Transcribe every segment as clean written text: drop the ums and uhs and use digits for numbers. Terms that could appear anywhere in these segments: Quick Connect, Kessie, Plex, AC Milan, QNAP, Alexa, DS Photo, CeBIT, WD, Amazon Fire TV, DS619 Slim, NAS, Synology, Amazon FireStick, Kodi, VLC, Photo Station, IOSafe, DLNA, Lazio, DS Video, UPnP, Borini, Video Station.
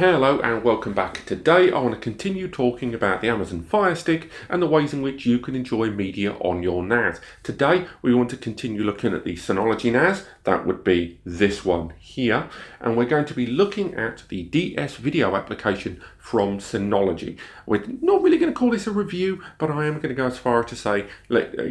Hello and welcome back. Today I want to continue talking about the Amazon Fire Stick and the ways in which you can enjoy media on your NAS. Today we want to continue looking at the Synology NAS, that would be this one here, and we're going to be looking at the DS Video application from Synology. We're not really going to call this a review, but I am going to go as far as to say, let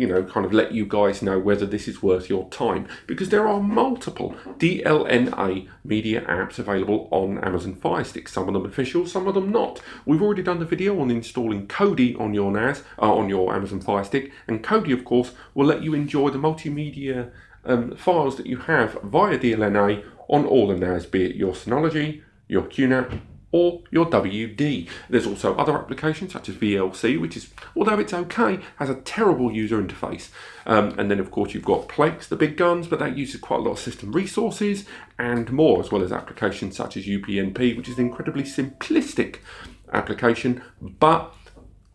you guys know whether this is worth your time, because there are multiple DLNA media apps available on Amazon Fire Stick. Some of them official, some of them not. We've already done the video on installing Kodi on your NAS, on your Amazon Fire Stick, and Kodi, of course, will let you enjoy the multimedia files that you have via DLNA on all the NAS, be it your Synology, your QNAP, or your WD. There's also other applications such as VLC, which is, although it's okay, has a terrible user interface. And then of course you've got Plex, the big guns, but that uses quite a lot of system resources and more, as well as applications such as UPnP, which is an incredibly simplistic application, but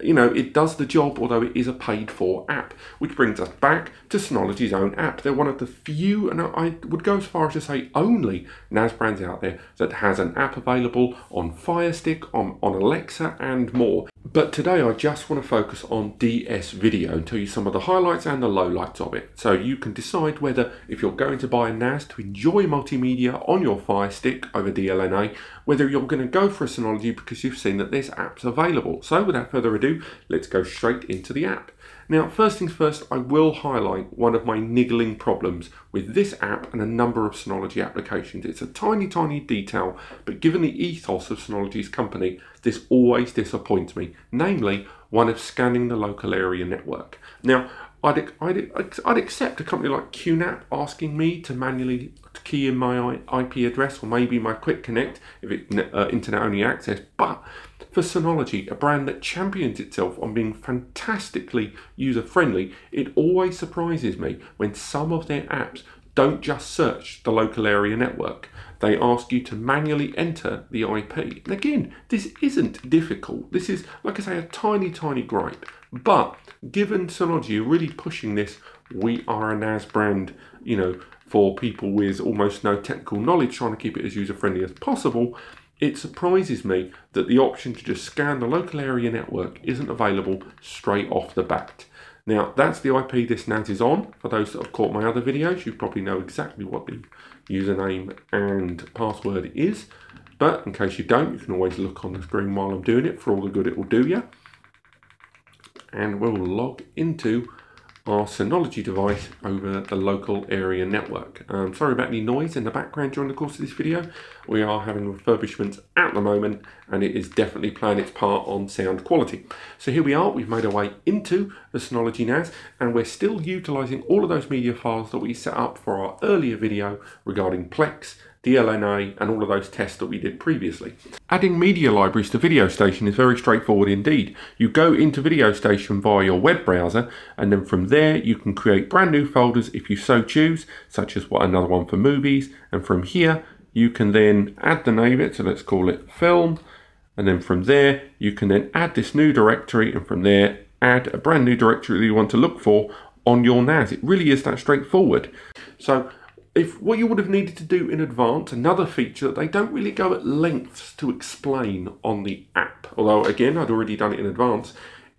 it does the job, although it is a paid-for app. Which brings us back to Synology's own app. They're one of the few, and I would go as far as to say only, NAS brands out there that has an app available on Fire Stick, on Alexa, and more. But today I just want to focus on DS Video and tell you some of the highlights and the lowlights of it. So you can decide whether, if you're going to buy a NAS to enjoy multimedia on your Fire Stick over DLNA, whether you're going to go for a Synology because you've seen that there's apps available. So without further ado, let's go straight into the app. Now, first things first, I will highlight one of my niggling problems with this app and a number of Synology applications. It's a tiny, tiny detail, but given the ethos of Synology's company, this always disappoints me, namely one of scanning the local area network. Now, I'd accept a company like QNAP asking me to manually key in my IP address or maybe my Quick Connect if it's internet only access, but for Synology, a brand that champions itself on being fantastically user-friendly, it always surprises me when some of their apps don't just search the local area network. They ask you to manually enter the IP. And again, this isn't difficult. This is, like I say, a tiny, tiny gripe. But given Synology are really pushing this, we are a NAS brand, for people with almost no technical knowledge, trying to keep it as user-friendly as possible, it surprises me that the option to just scan the local area network isn't available straight off the bat. Now, that's the IP this NAS is on. For those that have caught my other videos, you probably know exactly what the username and password is. But in case you don't, you can always look on the screen while I'm doing it, for all the good it will do you. And we'll log into our Synology device over the local area network. Sorry about any noise in the background during the course of this video. We are having refurbishments at the moment, and it is definitely playing its part on sound quality. So here we are, we've made our way into the Synology NAS, and we're still utilizing all of those media files that we set up for our earlier video regarding Plex, DLNA, and all of those tests that we did previously. Adding media libraries to Video Station is very straightforward indeed. You go into Video Station via your web browser, and then from there you can create brand new folders if you so choose, such as another one for movies, and from here you can then add the name of it, so let's call it film, and then from there you can then add this new directory, and from there add a brand new directory that you want to look for on your NAS. It really is that straightforward. So if what you would have needed to do in advance, another feature that they don't really go at lengths to explain on the app, although again, I'd already done it in advance,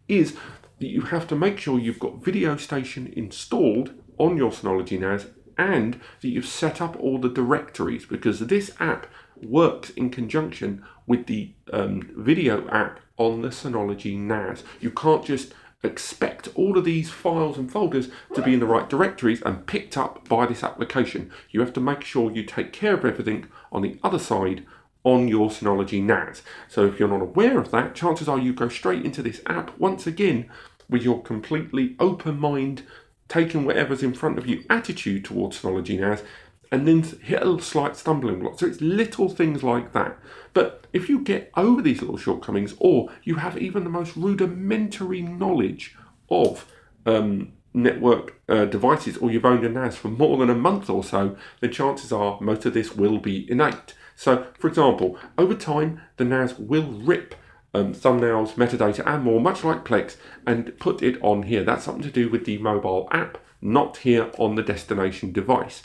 is that you have to make sure you've got Video Station installed on your Synology NAS and that you've set up all the directories, because this app works in conjunction with the video app on the Synology NAS. You can't just expect all of these files and folders to be in the right directories and picked up by this application. You have to make sure you take care of everything on the other side on your Synology NAS. So if you're not aware of that, chances are you go straight into this app once again with your completely open mind, taking whatever's in front of you attitude towards Synology NAS, and then hit a slight stumbling block. So it's little things like that. But if you get over these little shortcomings, or you have even the most rudimentary knowledge of network devices, or you've owned a NAS for more than a month or so, then chances are most of this will be innate. So, for example, over time, the NAS will rip thumbnails, metadata, and more, much like Plex, and put it on here. That's something to do with the mobile app, not here on the destination device.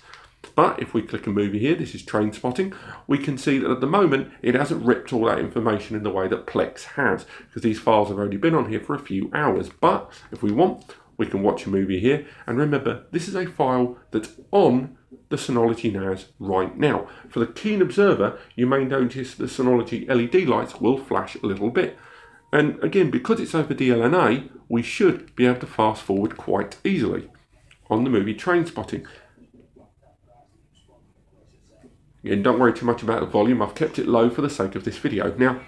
But if we click a movie here, this is Train Spotting, we can see that at the moment it hasn't ripped all that information in the way that Plex has, because these files have only been on here for a few hours. But if we want, we can watch a movie here. And remember, this is a file that's on the Synology NAS right now. For the keen observer, you may notice the Synology LED lights will flash a little bit. And again, because it's over DLNA, we should be able to fast forward quite easily on the movie Train Spotting. Again, don't worry too much about the volume, I've kept it low for the sake of this video. Now,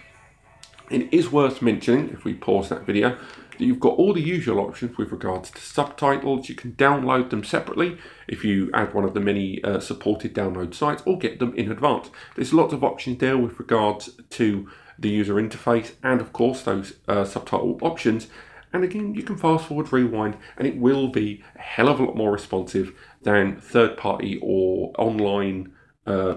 it is worth mentioning, if we pause that video, that you've got all the usual options with regards to subtitles. You can download them separately if you add one of the many supported download sites, or get them in advance. There's lots of options there with regards to the user interface and of course those subtitle options. And again, you can fast forward, rewind, and it will be a hell of a lot more responsive than third-party or online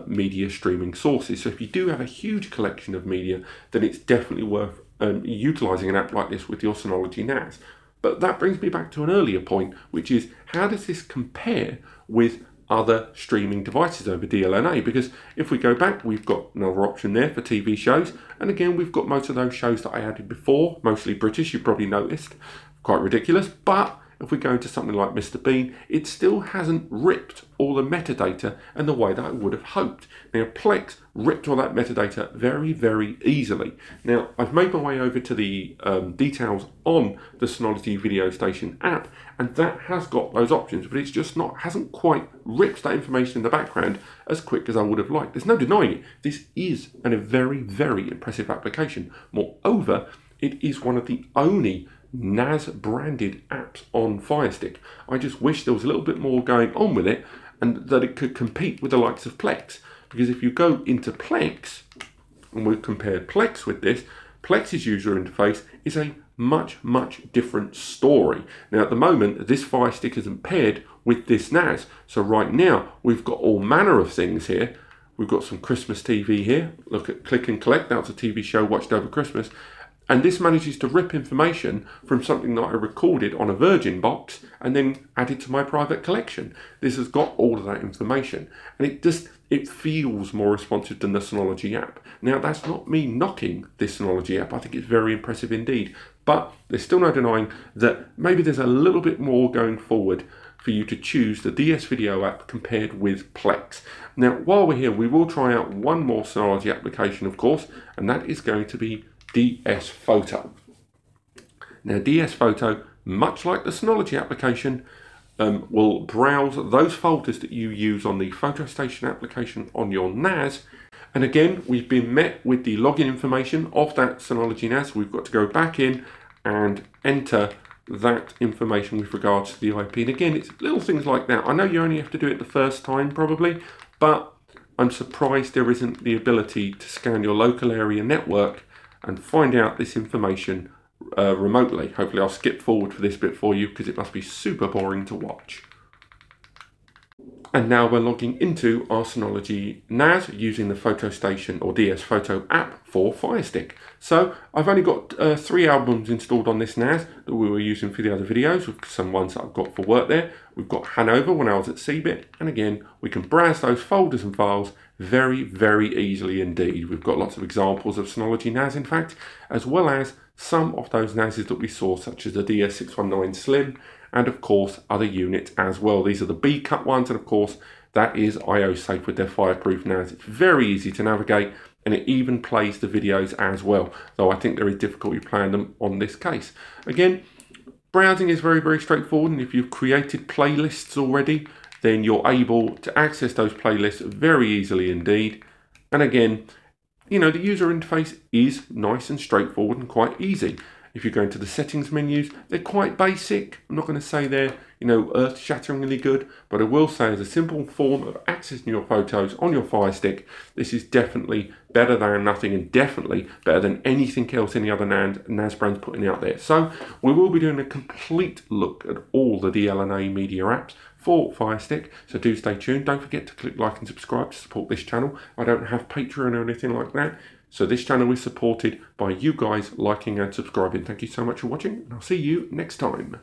media streaming sources. So if you do have a huge collection of media, then it's definitely worth utilizing an app like this with your Synology NAS. But that brings me back to an earlier point, which is, how does this compare with other streaming devices over DLNA? Because if we go back, we've got another option there for TV shows, and again, we've got most of those shows that I added before, mostly British, you probably noticed, quite ridiculous. But if we go into something like Mr. Bean, it still hasn't ripped all the metadata in the way that I would have hoped. Now, Plex ripped all that metadata very, very easily. Now, I've made my way over to the details on the Synology Video Station app, and that has got those options, but it's just hasn't quite ripped that information in the background as quick as I would have liked. There's no denying it. This is a very, very impressive application. Moreover, it is one of the only NAS branded apps on Fire Stick. I just wish there was a little bit more going on with it, and that it could compete with the likes of Plex. Because if you go into Plex, and we compare Plex with this, Plex's user interface is a much, much different story. Now at the moment, this Fire Stick isn't paired with this NAS. So right now, we've got all manner of things here. We've got some Christmas TV here. Look at Click and Collect, that's a TV show watched over Christmas. And this manages to rip information from something that I recorded on a Virgin box and then added to my private collection. This has got all of that information. And it feels more responsive than the Synology app. Now, that's not me knocking this Synology app. I think it's very impressive indeed. But there's still no denying that maybe there's a little bit more going forward for you to choose the DS Video app compared with Plex. Now, while we're here, we will try out one more Synology application, of course, and that is going to be DS Photo. Now DS Photo, much like the Synology application, will browse those folders that you use on the Photo Station application on your NAS. And again, we've been met with the login information of that Synology NAS. We've got to go back in and enter that information with regards to the IP. And again, it's little things like that. I know you only have to do it the first time probably, but I'm surprised there isn't the ability to scan your local area network and find out this information remotely. Hopefully I'll skip forward for this bit for you because it must be super boring to watch. And now we're logging into our Synology NAS using the Photo Station or DS Photo app for Fire Stick. So I've only got 3 albums installed on this NAS that we were using for the other videos, with some ones that I've got for work there. We've got Hanover when I was at CeBIT, and again, we can browse those folders and files very, very easily indeed. We've got lots of examples of Synology NAS, in fact, as well as some of those NASs that we saw, such as the DS619 Slim, and of course other units as well. These are the B-cut ones, and of course that is IOSafe with their fireproof NAS. It's very easy to navigate, and it even plays the videos as well, though I think there is difficulty playing them on this case. Again, browsing is very, very straightforward, and if you've created playlists already, then you're able to access those playlists very easily indeed. And again, you know, the user interface is nice and straightforward and quite easy. If you go into the settings menus, they're quite basic. I'm not going to say they're, you know, earth-shatteringly good, but I will say as a simple form of accessing your photos on your Fire Stick, this is definitely better than nothing, and definitely better than anything else any other NAS brand's putting out there. So we will be doing a complete look at all the DLNA media apps for Fire Stick, so do stay tuned. Don't forget to click like and subscribe to support this channel. I don't have Patreon or anything like that, so this channel is supported by you guys liking and subscribing. Thank you so much for watching, and I'll see you next time.